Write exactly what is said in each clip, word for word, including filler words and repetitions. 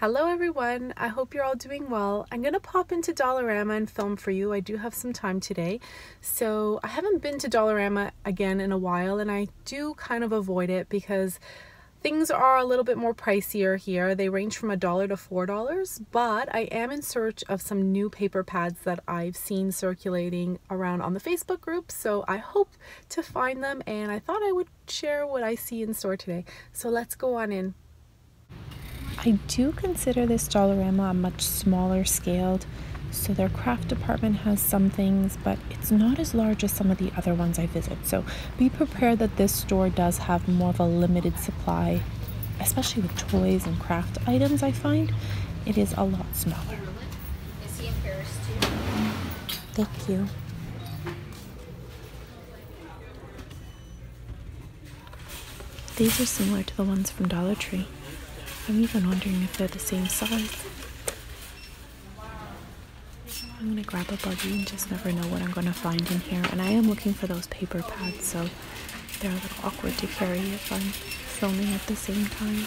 Hello everyone, I hope you're all doing well. I'm gonna pop into Dollarama and film for you. I do have some time today. So I haven't been to Dollarama again in a while, and I do kind of avoid it because things are a little bit more pricier here. They range from a dollar to four dollars, but I am in search of some new paper pads that I've seen circulating around on the Facebook group, so I hope to find them, and I thought I would share what I see in store today. So let's go on in. I do consider this Dollarama a much smaller scaled, so their craft department has some things, but it's not as large as some of the other ones I visit, so be prepared that this store does have more of a limited supply, especially with toys and craft items. I find it is a lot smaller. Is he embarrassed too? Thank you. These are similar to the ones from Dollar Tree. I'm even wondering if they're the same size. I'm gonna grab a buggy and just never know what I'm gonna find in here. And I am looking for those paper pads, so they're a little awkward to carry if I'm filming at the same time.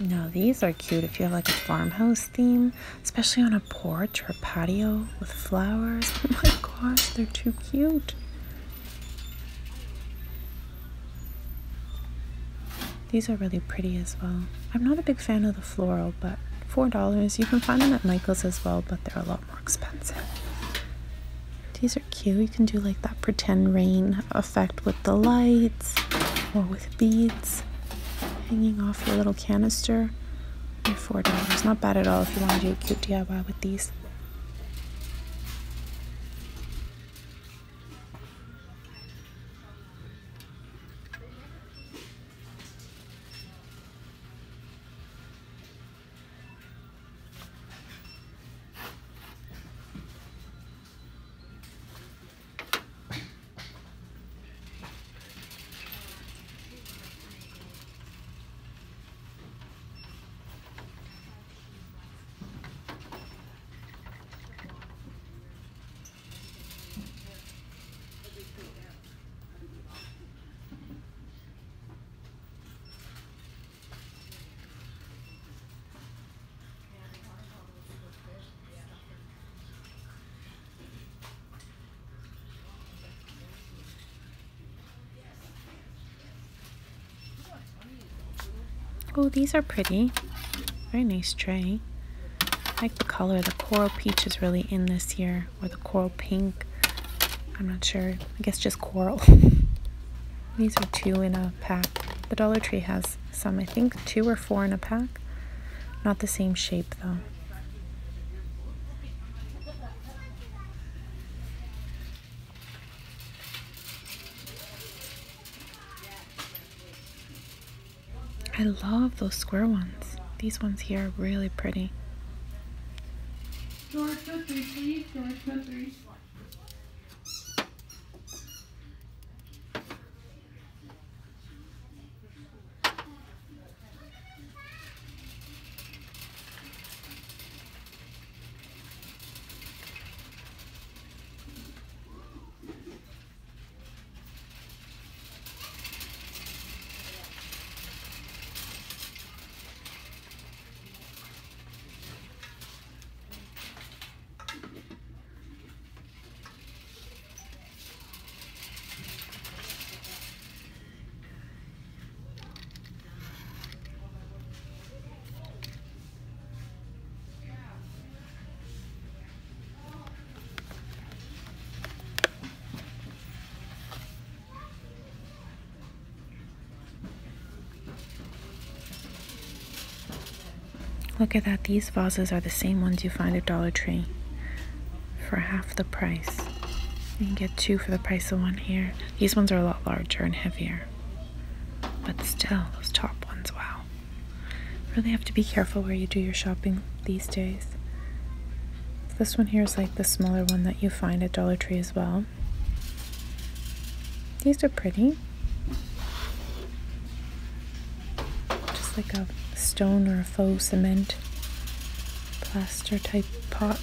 Now these are cute if you have like a farmhouse theme, especially on a porch or a patio with flowers. Oh my gosh, they're too cute. These are really pretty as well. I'm not a big fan of the floral, but four dollars. You can find them at Michael's as well, but they're a lot more expensive. These are cute. You can do like that pretend rain effect with the lights or with beads hanging off your little canister. They're four dollars. Not bad at all if you want to do a cute D I Y with these. Oh, these are pretty. Very nice tray. I like the color. The coral peach is really in this year, or the coral pink. I'm not sure. I guess just coral. These are two in a pack. The Dollar Tree has some, I think two or four in a pack. Not the same shape though. I love those square ones. These ones here are really pretty. George, put three, please. George, put three. Look at that, these vases are the same ones you find at Dollar Tree for half the price. You can get two for the price of one here. These ones are a lot larger and heavier. But still, those top ones, wow. Really have to be careful where you do your shopping these days. This one here is like the smaller one that you find at Dollar Tree as well. These are pretty. Just like a stone or a faux cement plaster type pot.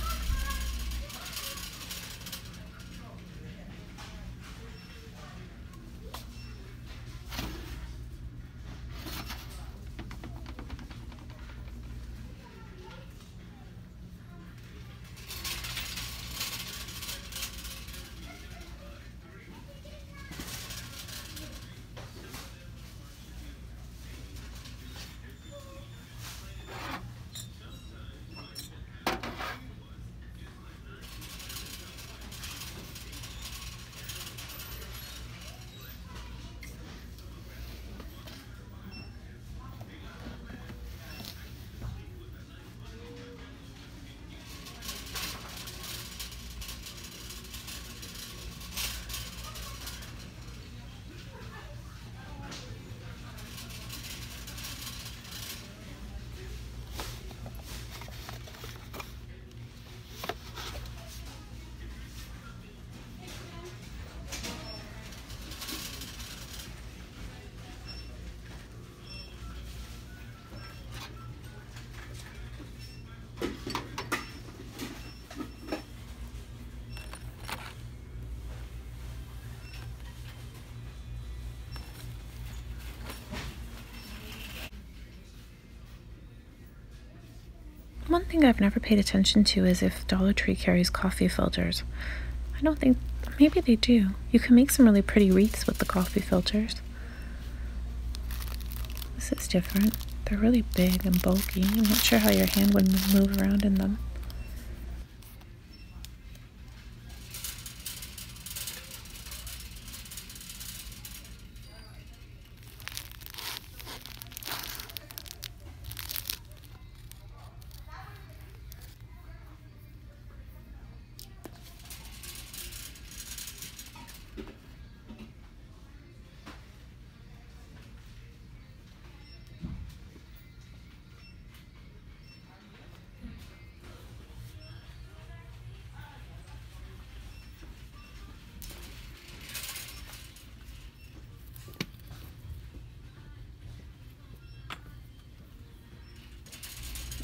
One thing I've never paid attention to is if Dollar Tree carries coffee filters. I don't think, maybe they do. You can make some really pretty wreaths with the coffee filters. This is different. They're really big and bulky. I'm not sure how your hand would move around in them.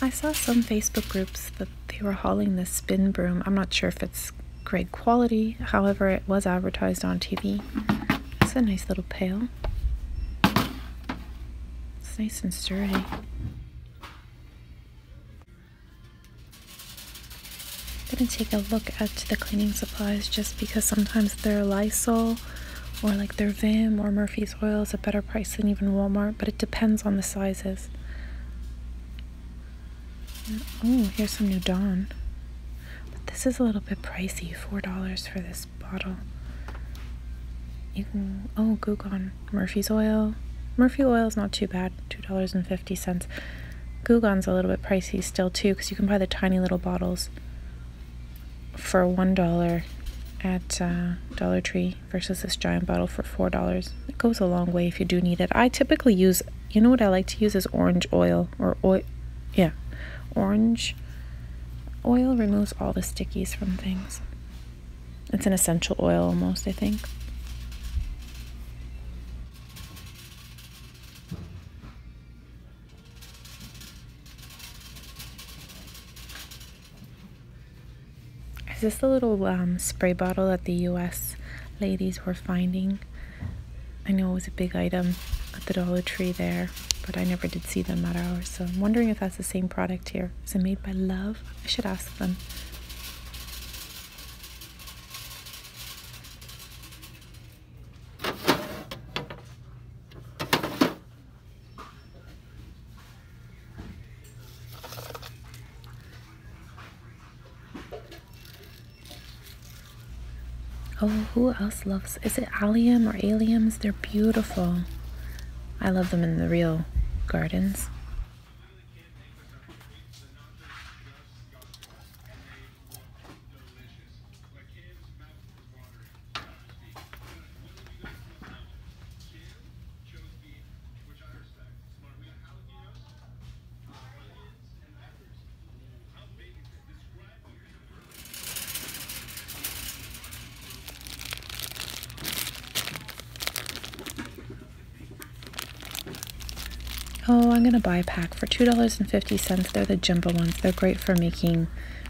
I saw some Facebook groups that they were hauling this spin broom. I'm not sure if it's great quality, however it was advertised on T V. It's a nice little pail. It's nice and sturdy. I'm going to take a look at the cleaning supplies just because sometimes their Lysol or like their Vim or Murphy's Oil is a better price than even Walmart, but it depends on the sizes. Oh, here's some new Dawn. But this is a little bit pricey, four dollars for this bottle. You can, oh, Goo Gone, Murphy's Oil. Murphy Oil is not too bad, two dollars and fifty cents. Goo Gone's a little bit pricey still too, because you can buy the tiny little bottles for one dollar at uh, Dollar Tree versus this giant bottle for four dollars. It goes a long way if you do need it. I typically use, you know what I like to use is orange oil, or oil, yeah. Orange oil removes all the stickies from things. It's an essential oil almost, I think. Is this the little um, spray bottle that the U S ladies were finding? I know it was a big item at the Dollar Tree there, but I never did see them at ours, so I'm wondering if that's the same product here. Is it made by Love? I should ask them. Oh, who else loves, is it Allium or Alliums? They're beautiful. I love them in the real gardens. Oh, I'm gonna buy a pack for two dollars and fifty cents. They're the jumbo ones. They're great for making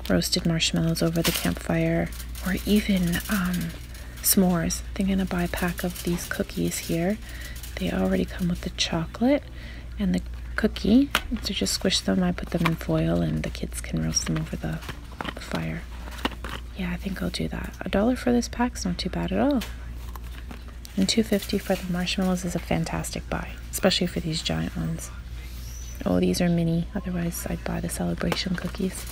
roasted marshmallows over the campfire, or even um, s'mores. I'm gonna buy a pack of these cookies here. They already come with the chocolate and the cookie. So just squish them. I put them in foil and the kids can roast them over the fire. Yeah, I think I'll do that. A dollar for this pack's not too bad at all. And two fifty for the marshmallows is a fantastic buy, especially for these giant ones. Oh, these are mini. Otherwise, I'd buy the celebration cookies.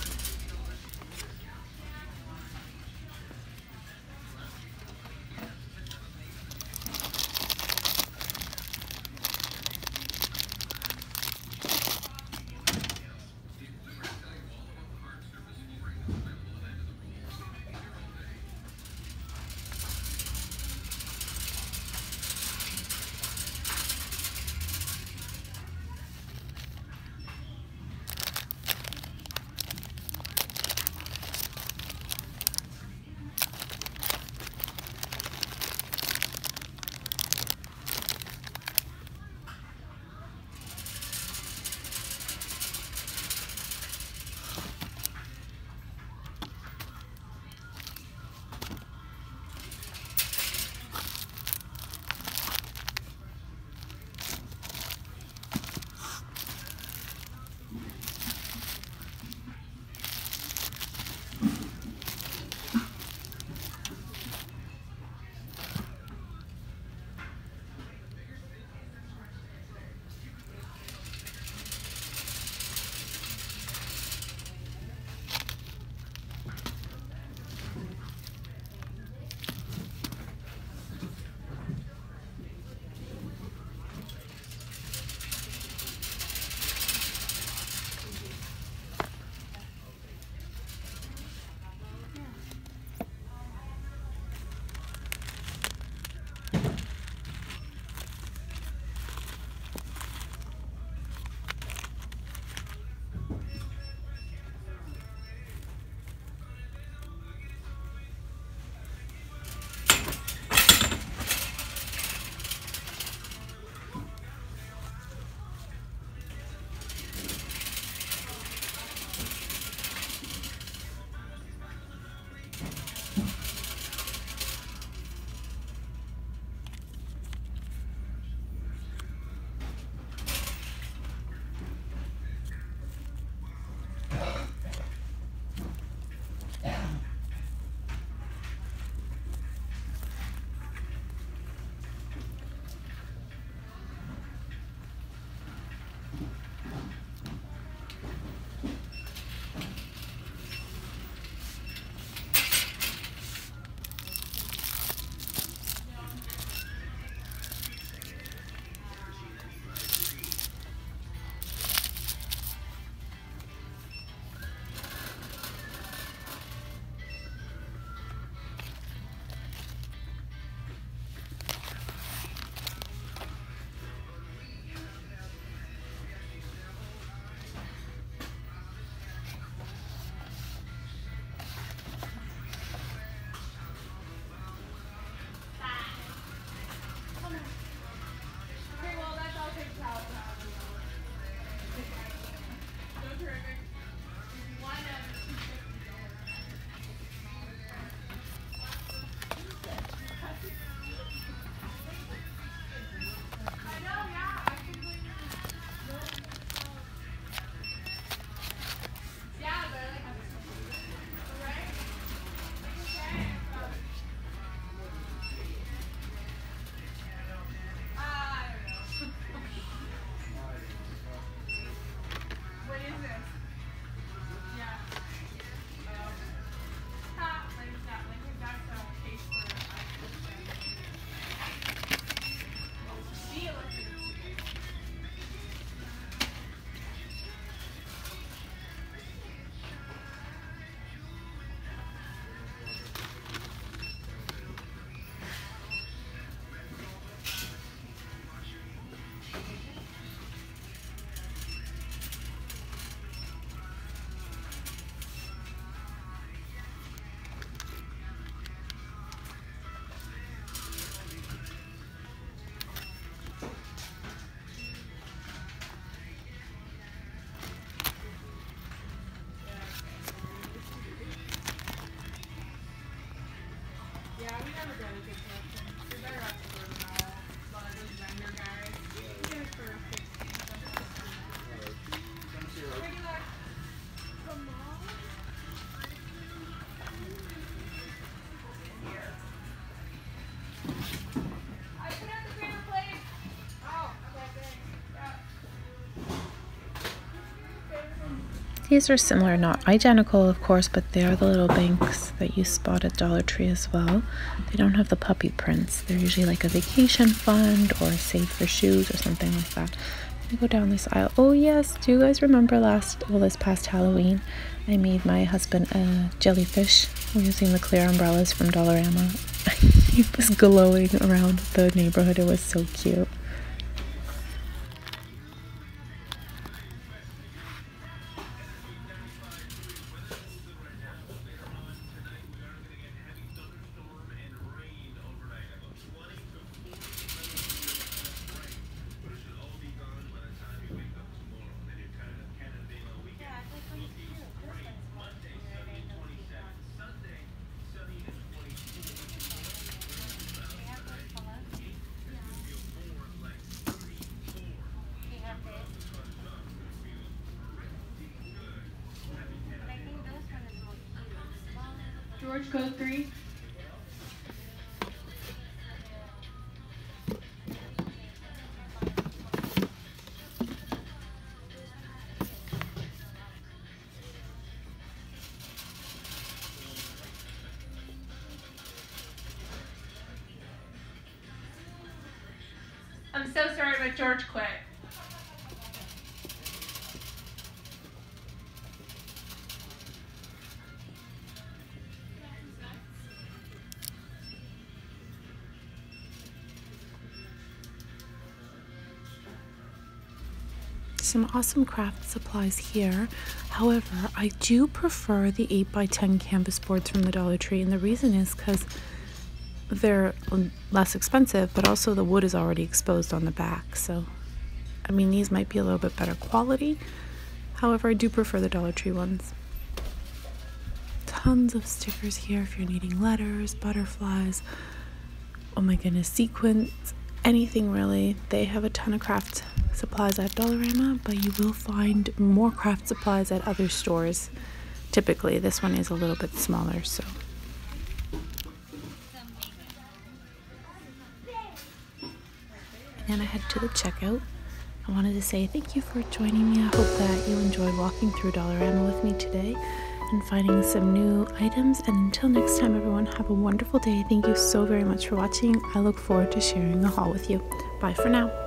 These are similar, not identical of course, but they are the little banks that you spot at Dollar Tree as well. They don't have the puppy prints. They're usually like a vacation fund or save for shoes or something like that. I'm gonna go down this aisle. Oh yes, do you guys remember last, well this past Halloween, I made my husband a jellyfish using the clear umbrellas from Dollarama. He was glowing around the neighborhood. It was so cute. George, code three. I'm so sorry, but George quit. Some awesome craft supplies here. However, I do prefer the eight by ten canvas boards from the Dollar Tree, and the reason is because they're less expensive, but also the wood is already exposed on the back. So, I mean, these might be a little bit better quality. However, I do prefer the Dollar Tree ones. Tons of stickers here if you're needing letters, butterflies, oh my goodness, sequins, anything really. They have a ton of craft supplies at Dollarama, but you will find more craft supplies at other stores. Typically, this one is a little bit smaller, so. And I head to the checkout. I wanted to say thank you for joining me. I hope that you enjoyed walking through Dollarama with me today and finding some new items. And until next time, everyone, have a wonderful day. Thank you so very much for watching. I look forward to sharing the haul with you. Bye for now.